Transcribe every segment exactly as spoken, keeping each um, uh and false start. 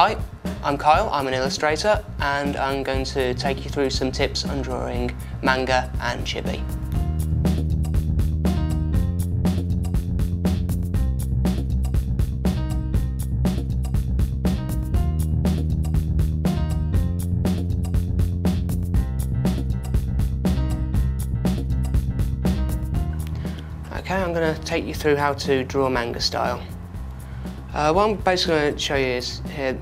Hi, I'm Kyle, I'm an illustrator, and I'm going to take you through some tips on drawing manga and chibi. Okay, I'm going to take you through how to draw manga style. Uh, what I'm basically going to show you is here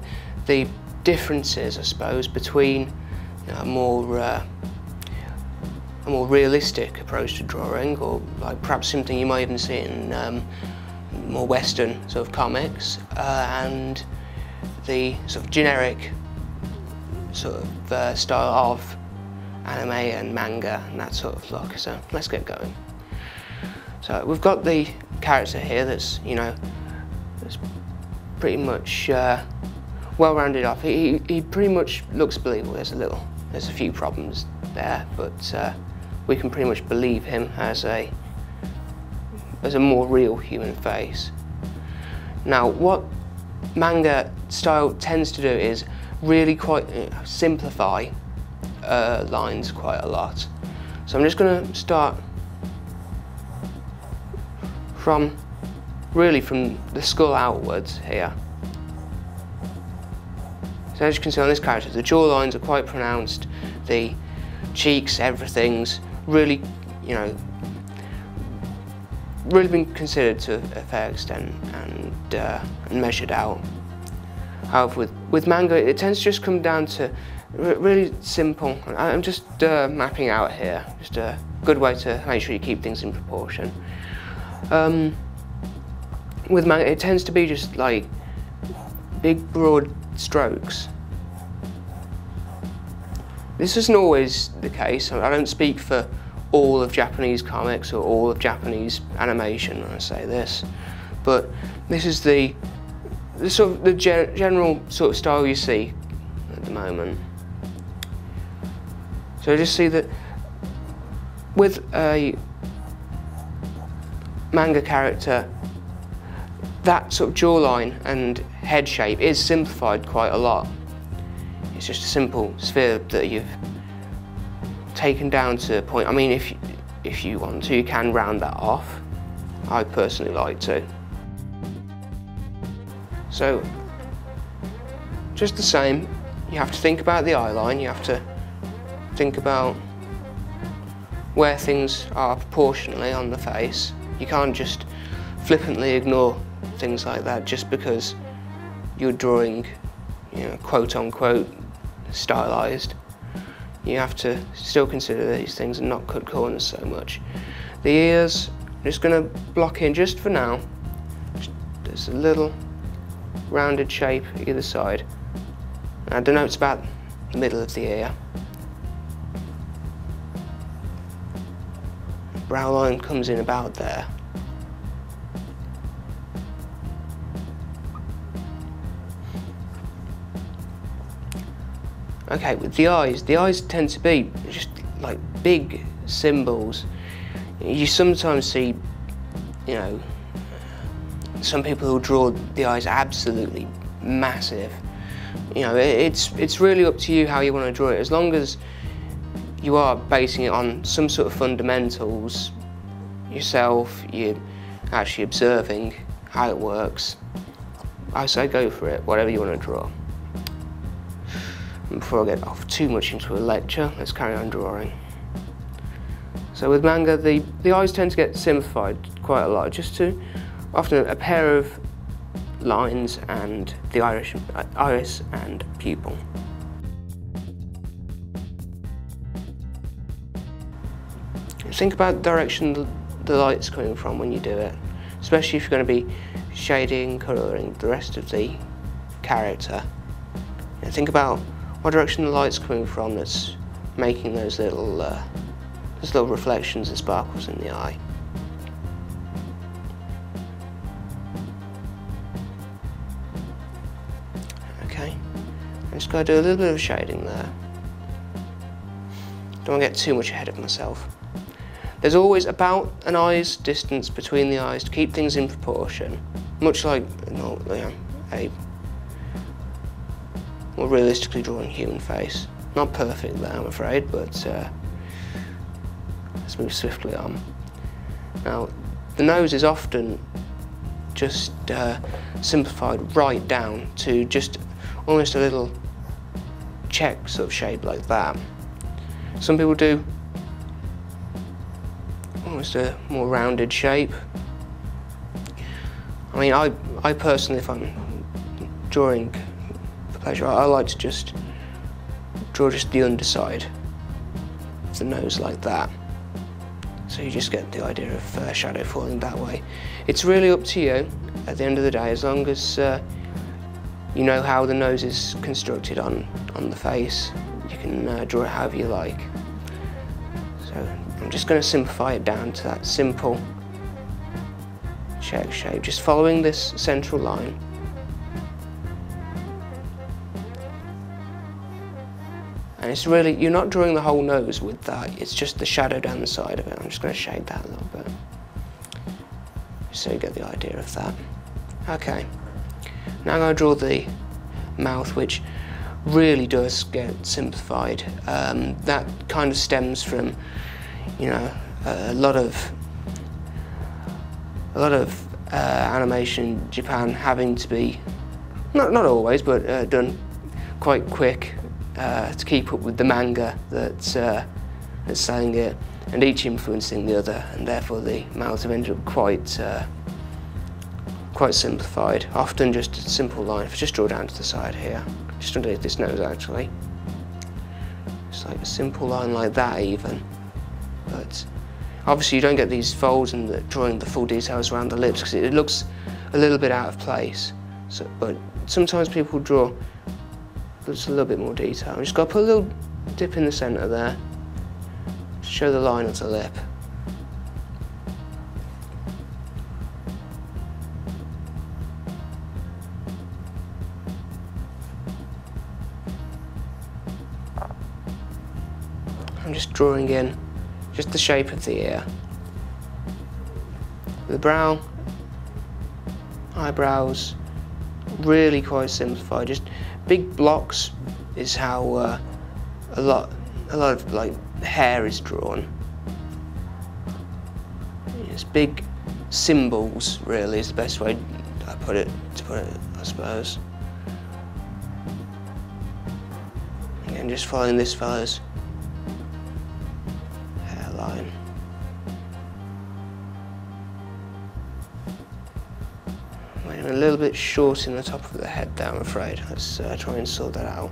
the differences, I suppose, between you know, a more uh, a more realistic approach to drawing, or like perhaps something you might even see in um, more Western sort of comics, uh, and the sort of generic sort of uh, style of anime and manga and that sort of look. So let's get going. So we've got the character here that's, you know, that's pretty much uh, well rounded off. He, he pretty much looks believable. There's a little, there's a few problems there, but uh, we can pretty much believe him as a as a more real human face. Now, what manga style tends to do is really quite uh, simplify uh, lines quite a lot. So I'm just going to start from, really from the skull outwards here. So as you can see on this character, the jaw lines are quite pronounced, the cheeks, everything's really, you know, really been considered to a fair extent and, uh, and measured out. However, with, with manga, it tends to just come down to really simple. I'm just uh, mapping out here, just a good way to make sure you keep things in proportion. Um, with manga, it tends to be just like big broad strokes. This isn't always the case. I don't speak for all of Japanese comics or all of Japanese animation when I say this, but this is the, the sort of the gen general sort of style you see at the moment. So I just see that with a manga character, that sort of jawline and head shape is simplified quite a lot. It's just a simple sphere that you've taken down to a point. I mean, if you, if you want to, you can round that off. I personally like to. So, just the same, you have to think about the eye line, you have to think about where things are proportionally on the face. You can't just flippantly ignore things like that just because you're drawing, you know, quote-unquote stylized. You have to still consider these things and not cut corners so much. The ears, I'm just going to block in just for now. There's a little rounded shape either side. Now, don't know, it's about the middle of the ear. Brow line comes in about there. Okay, with the eyes, the eyes tend to be just like big symbols. You sometimes see, you know, some people who draw the eyes absolutely massive. You know, it's it's really up to you how you want to draw it, as long as you are basing it on some sort of fundamentals yourself, you're actually observing how it works. I say go for it, whatever you want to draw. And before I get off too much into a lecture, let's carry on drawing. So with manga, the, the eyes tend to get simplified quite a lot, just to often a pair of lines and the iris, iris and pupil. Think about the direction the light's coming from when you do it, especially if you're going to be shading, colouring the rest of the character. And think about what direction the light's coming from that's making those little, uh, those little reflections and sparkles in the eye. Okay, I'm just going to do a little bit of shading there. Don't want to get too much ahead of myself. There's always about an eye's distance between the eyes to keep things in proportion, much like, you know, a more realistically drawn human face. Not perfect, that I'm afraid, but uh, let's move swiftly on. Now, the nose is often just uh, simplified right down to just almost a little check sort of shape like that. Some people do almost a more rounded shape. I mean, I, I personally, if I'm drawing for pleasure, I, I like to just draw just the underside of the nose like that. So you just get the idea of uh, shadow falling that way. It's really up to you at the end of the day, as long as uh, you know how the nose is constructed on, on the face. You can uh, draw it however you like. So I'm just going to simplify it down to that simple check shape, just following this central line. And it's really, you're not drawing the whole nose with that, it's just the shadow down the side of it. I'm just going to shade that a little bit, so you get the idea of that. Okay, now I'm going to draw the mouth, which really does get simplified. Um, that kind of stems from, you know, a lot of a lot of uh, animation in Japan having to be, not not always, but uh, done quite quick. Uh, to keep up with the manga that's, uh, that's selling it, and each influencing the other, and therefore the mouths have ended up quite uh, quite simplified. Often just a simple line. If I just draw down to the side here, just underneath this nose actually, just like a simple line like that even. But obviously you don't get these folds and the, drawing the full details around the lips because it looks a little bit out of place. So, but sometimes people draw just a little bit more detail. I'm just got to put a little dip in the centre there to show the line of the lip. I'm just drawing in just the shape of the ear, the brow, eyebrows, really quite simplified. Just big blocks is how uh, a lot, a lot of like hair is drawn. It's big symbols, really, is the best way I put it. To put it, I suppose. Again, just following this fellow's hairline. A little bit short in the top of the head there, I'm afraid. Let's uh, try and sort that out.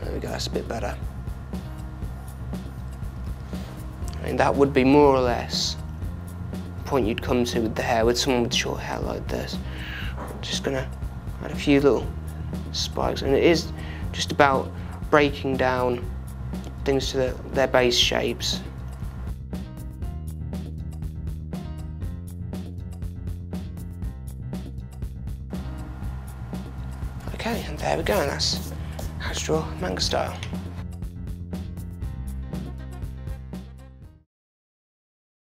There we go, that's a bit better. I mean, that would be more or less the point you'd come to with the hair, with someone with short hair like this. I'm just gonna add a few little spikes, and it is just about breaking down things to the, their base shapes. Okay, and there we go, and that's how to draw manga style.